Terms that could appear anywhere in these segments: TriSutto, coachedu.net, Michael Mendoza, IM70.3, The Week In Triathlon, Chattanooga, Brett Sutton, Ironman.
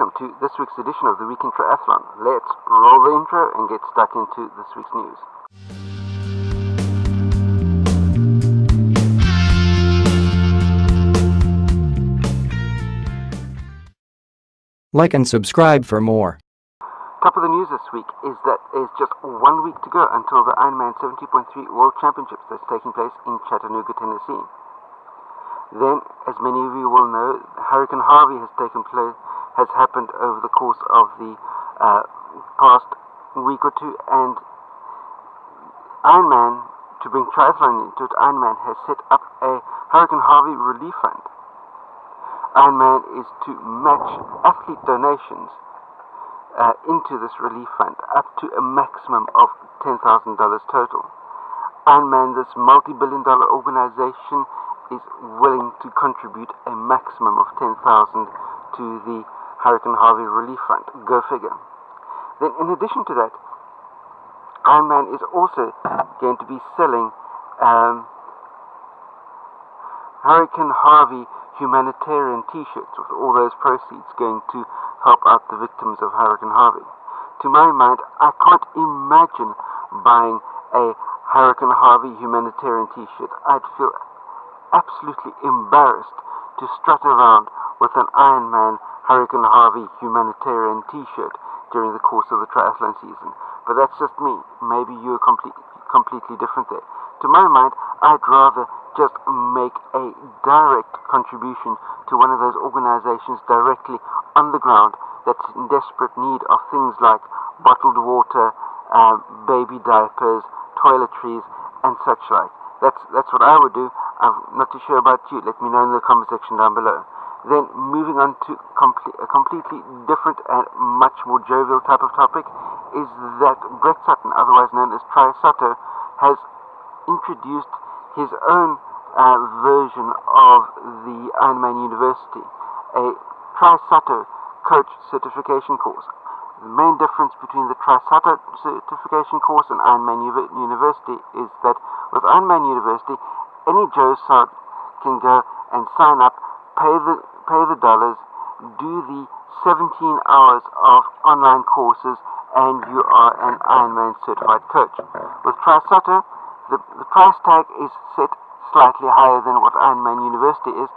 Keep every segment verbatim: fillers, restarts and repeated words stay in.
Welcome to this week's edition of the Week in Triathlon. Let's roll the intro and get stuck into this week's news. Like and subscribe for more. Top of the news this week is that there's just one week to go until the Ironman seventy point three World Championships that's taking place in Chattanooga, Tennessee. Then, as many of you will know, Hurricane Harvey has taken place, has happened over the course of the uh, past week or two, and Ironman, to bring triathlon into it, Ironman has set up a Hurricane Harvey relief fund. Ironman is to match athlete donations Uh, into this relief fund, up to a maximum of ten thousand dollars total. Ironman, this multi-billion dollar organization, is willing to contribute a maximum of ten thousand dollars to the Hurricane Harvey Relief Fund. Go figure. Then, in addition to that, Ironman is also going to be selling um, Hurricane Harvey humanitarian t-shirts, with all those proceeds going to help out the victims of Hurricane Harvey. To my mind, I can't imagine buying a Hurricane Harvey humanitarian t-shirt. I'd feel absolutely embarrassed to strut around with an Ironman Hurricane Harvey humanitarian t-shirt during the course of the triathlon season. But that's just me. Maybe you're complete, completely different there. To my mind, I'd rather just make a direct contribution to one of those organizations directly on the ground that's in desperate need of things like bottled water, uh, baby diapers, toiletries, and such like. That's that's what I would do. I'm not too sure about you. Let me know in the comment section down below. Then, moving on to comple- a completely different and much more jovial type of topic, is that Brett Sutton, otherwise known as TriSutto, has introduced his own uh, version of the Ironman University, a TriSutto coach certification course. The main difference between the TriSutto certification course and Ironman U- University is that with Ironman University, any Joe Sod can go and sign up, pay the, pay the dollars, do the seventeen hours of online courses, and you are an Ironman certified coach. With TriSutto, The, the price tag is set slightly higher than what Ironman University is,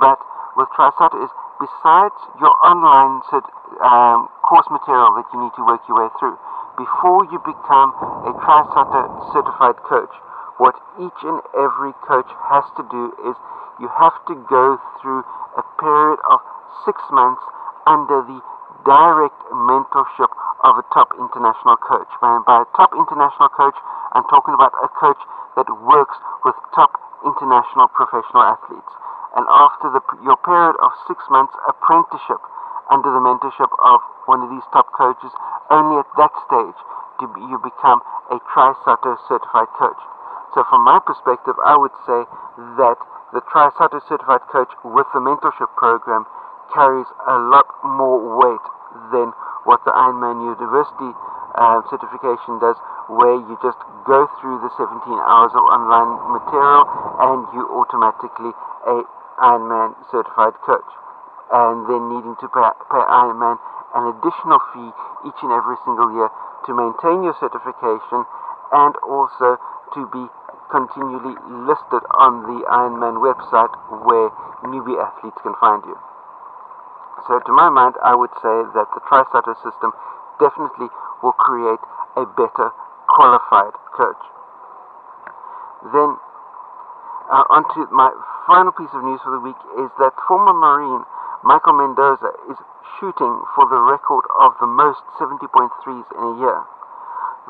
but with TriSutto is, besides your online cert, um, course material that you need to work your way through, before you become a TriSutto certified coach, what each and every coach has to do is you have to go through a period of six months under the direct mentorship of a top international coach. And by a top international coach, I'm talking about a coach that works with top international professional athletes. And after the, your period of six months apprenticeship under the mentorship of one of these top coaches, only at that stage do you become a TriSutto certified coach. So from my perspective, I would say that the TriSutto certified coach with the mentorship program carries a lot more weight than what the Ironman University uh, certification does, where you just go through the seventeen hours of online material and you automatically a Ironman certified coach, and then needing to pay, pay Ironman an additional fee each and every single year to maintain your certification and also to be continually listed on the Ironman website where newbie athletes can find you. So to my mind, I would say that the TriSutto system definitely will create a better qualified coach. Then, uh, on to my final piece of news for the week, is that former Marine Michael Mendoza is shooting for the record of the most seventy point threes in a year.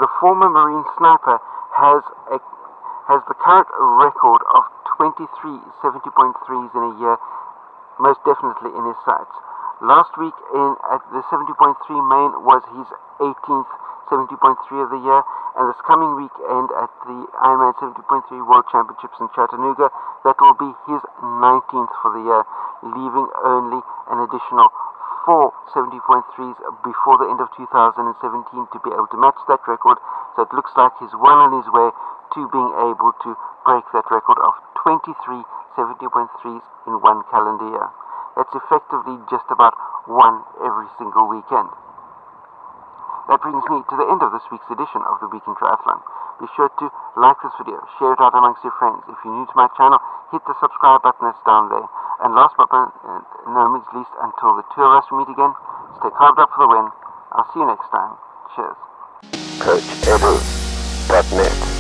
The former Marine sniper has a, has the current record of twenty-three seventy point threes in a year, most definitely in his sights. Last week in at the seventy point three main was his eighteenth seventy point three of the year, and this coming weekend at the Ironman seventy point three World Championships in Chattanooga, that will be his nineteenth for the year, leaving only an additional four seventy point threes before the end of two thousand seventeen to be able to match that record. So it looks like he's well on his way to being able to break that record of twenty-three seventy point threes in one calendar year. That's effectively just about one every single weekend. That brings me to the end of this week's edition of The Week in Triathlon. Be sure to like this video, share it out amongst your friends. If you're new to my channel, hit the subscribe button that's down there. And last but no means least, until the two of us meet again, stay carved up for the win. I'll see you next time. Cheers. coach edu dot net